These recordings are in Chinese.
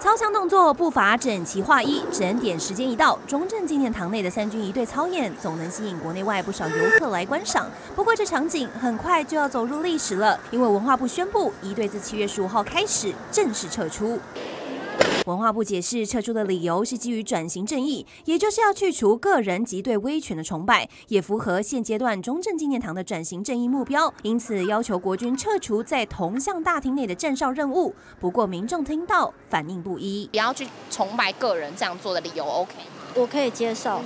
操枪动作步伐整齐划一，整点时间一到，中正纪念堂内的三军一队操演总能吸引国内外不少游客来观赏。不过这场景很快就要走入历史了，因为文化部宣布，一队自7月15号开始正式撤出。 文化部解释，撤出的理由是基于转型正义，也就是要去除个人及对威权的崇拜，也符合现阶段中正纪念堂的转型正义目标，因此要求国军撤除在铜像大厅内的站哨任务。不过民众听到反应不一，也要去崇拜个人这样做的理由 ，OK， 我可以接受，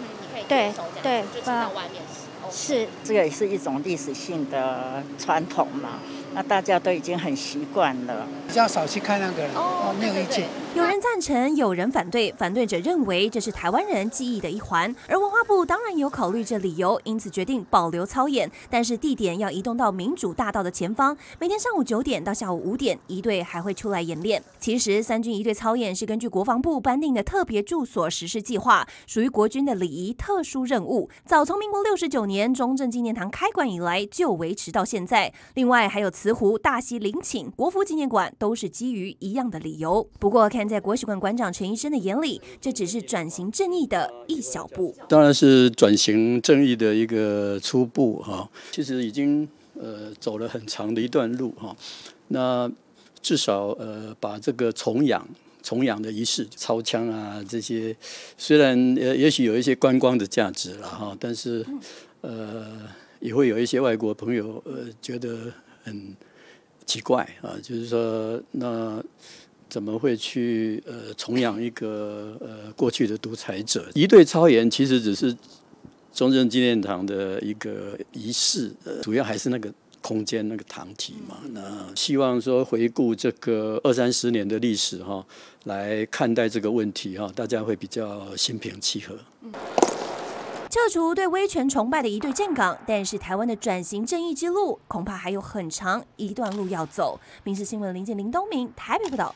对对，就到外面是，这个也是一种历史性的传统嘛。 那大家都已经很习惯了，比较少去看那个了，哦，没有意见。有人赞成，有人反对，反对者认为这是台湾人记忆的一环，而文化部当然有考虑这理由，因此决定保留操演，但是地点要移动到民主大道的前方。每天上午9点到下午5点，一队还会出来演练。其实三军一队操演是根据国防部颁定的特别住所实施计划，属于国军的礼仪特殊任务。早从民国69年中正纪念堂开馆以来就维持到现在。另外还有。 慈湖、大溪、陵寝、国父纪念馆都是基于一样的理由。不过，看在国史馆馆长陈医生的眼里，这只是转型正义的一小步。当然是转型正义的一个初步哈，其实已经走了很长的一段路哈。那至少把这个重阳的仪式、操枪啊这些，虽然也许有一些观光的价值了哈，但是也会有一些外国朋友觉得。 很奇怪啊，就是说，那怎么会去重养一个过去的独裁者？一队操演其实只是中正纪念堂的一个仪式，主要还是那个空间、那个堂体嘛。那希望说回顾这个20、30年的历史哈、哦，来看待这个问题哈、哦，大家会比较心平气和。嗯 撤除对威权崇拜的一队站岗，但是台湾的转型正义之路恐怕还有很长一段路要走。民视新闻林建林、东明台北报道。